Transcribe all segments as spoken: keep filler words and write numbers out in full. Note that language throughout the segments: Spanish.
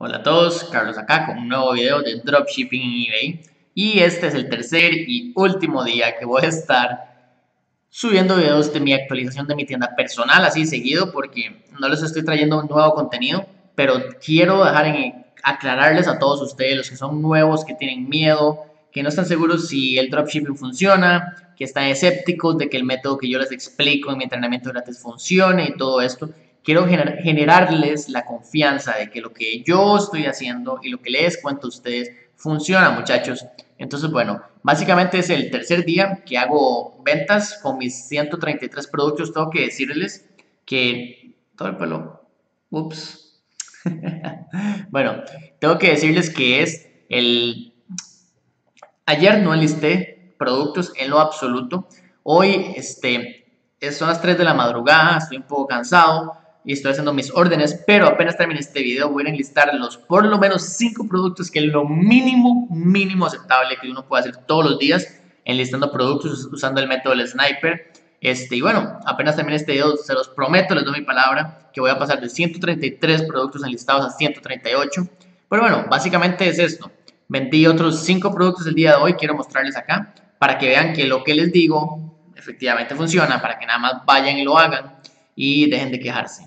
Hola a todos, Carlos acá con un nuevo video de Dropshipping en eBay. Y este es el tercer y último día que voy a estar subiendo videos de mi actualización de mi tienda personal así seguido, porque no les estoy trayendo un nuevo contenido, pero quiero dejar en aclararles a todos ustedes, los que son nuevos, que tienen miedo, que no están seguros si el Dropshipping funciona, que están escépticos de que el método que yo les explico en mi entrenamiento gratis funcione y todo esto. Quiero gener generarles la confianza de que lo que yo estoy haciendo y lo que les cuento a ustedes funciona, muchachos. Entonces, bueno, básicamente es el tercer día que hago ventas con mis ciento treinta y tres productos. Tengo que decirles que... Todo el pelo... Ups. Bueno, tengo que decirles que es el... Ayer no enlisté productos en lo absoluto. Hoy, este... son las tres de la madrugada, estoy un poco cansado y estoy haciendo mis órdenes, pero apenas termine este video voy a enlistar los por lo menos cinco productos, que es lo mínimo, mínimo aceptable que uno puede hacer todos los días, enlistando productos usando el método del sniper. Este, y bueno, apenas termine este video, se los prometo, les doy mi palabra, que voy a pasar de ciento treinta y tres productos enlistados a ciento treinta y ocho. Pero bueno, básicamente es esto. Vendí otros cinco productos el día de hoy, quiero mostrarles acá, para que vean que lo que les digo efectivamente funciona, para que nada más vayan y lo hagan y dejen de quejarse.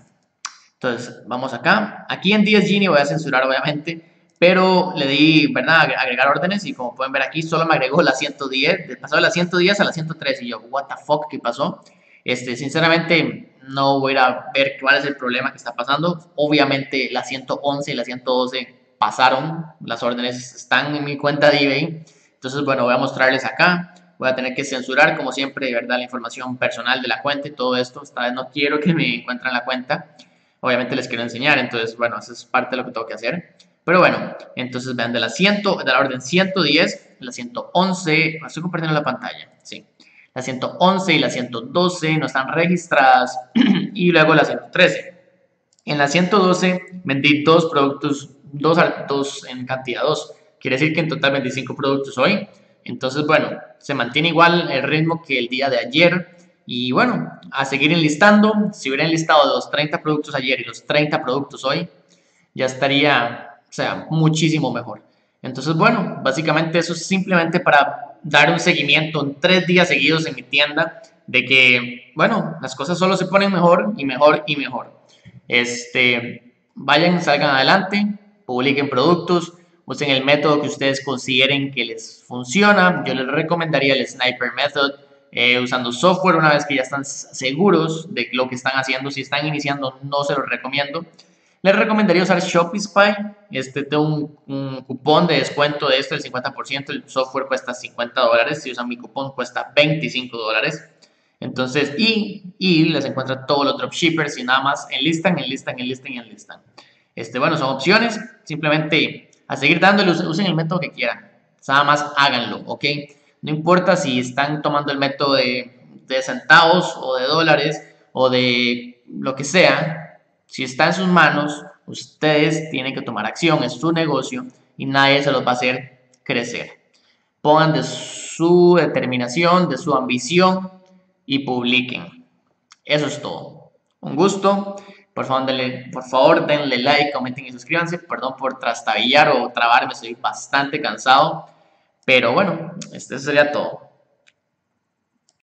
Entonces, vamos acá. Aquí en D S Genie voy a censurar, obviamente, pero le di, ¿verdad?, agregar órdenes, y como pueden ver aquí, solo me agregó la ciento diez, pasó de la ciento diez a la ciento tres, y yo, what the fuck, ¿qué pasó? Este, sinceramente, no voy a ir a ver cuál es el problema que está pasando. Obviamente, la ciento once y la ciento doce pasaron, las órdenes están en mi cuenta de eBay. Entonces, bueno, voy a mostrarles acá. Voy a tener que censurar, como siempre, de verdad, la información personal de la cuenta y todo esto. Esta vez no quiero que me encuentren la cuenta. Obviamente les quiero enseñar, entonces, bueno, eso es parte de lo que tengo que hacer. Pero bueno, entonces vean, de la, cien, de la orden ciento diez, la ciento once, no estoy compartiendo la pantalla, sí. La ciento once y la ciento doce no están registradas, y luego la ciento trece. En la ciento doce vendí dos productos, dos, dos en cantidad dos. Quiere decir que en total vendí cinco productos hoy. Entonces, bueno, se mantiene igual el ritmo que el día de ayer. Y bueno, a seguir enlistando. Si hubiera enlistado los treinta productos ayer y los treinta productos hoy, ya estaría, o sea, muchísimo mejor. Entonces, bueno, básicamente eso es simplemente para dar un seguimiento en tres días seguidos en mi tienda, de que, bueno, las cosas solo se ponen mejor y mejor y mejor. Este, vayan, salgan adelante, publiquen productos, usen el método que ustedes consideren que les funciona. Yo les recomendaría el Sniper Method, eh, usando software una vez que ya están seguros de lo que están haciendo. Si están iniciando, no se los recomiendo. Les recomendaría usar Shopping Spy. Este tengo un, un cupón de descuento de esto del cincuenta por ciento. El software cuesta cincuenta dólares. Si usan mi cupón, cuesta veinticinco dólares. Entonces, y, y les encuentran todos los dropshippers y nada más enlistan, enlistan, enlistan y enlistan. Este, bueno, son opciones. Simplemente... a seguir dándole, usen el método que quieran, nada más háganlo, ¿ok? No importa si están tomando el método de, de centavos o de dólares o de lo que sea, si está en sus manos, ustedes tienen que tomar acción, es su negocio y nadie se los va a hacer crecer. Pongan de su determinación, de su ambición y publiquen. Eso es todo. Un gusto. Por favor, denle, por favor, denle like, comenten y suscríbanse. Perdón por trastabillar o trabarme, estoy bastante cansado. Pero bueno, este sería todo.